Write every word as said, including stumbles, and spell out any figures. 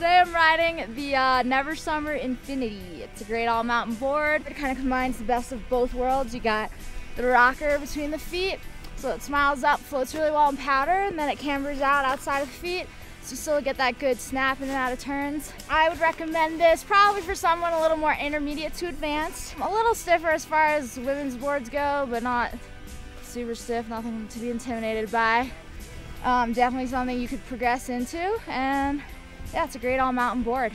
Today I'm riding the uh, Never Summer Infinity. It's a great all-mountain board. It kind of combines the best of both worlds. You got the rocker between the feet, so it smiles up, floats really well in powder, and then it cambers out outside of the feet, so you still get that good snap in and out of turns. I would recommend this probably for someone a little more intermediate to advanced. A little stiffer as far as women's boards go, but not super stiff, nothing to be intimidated by. Um, definitely something you could progress into, and yeah, it's a great all-mountain board.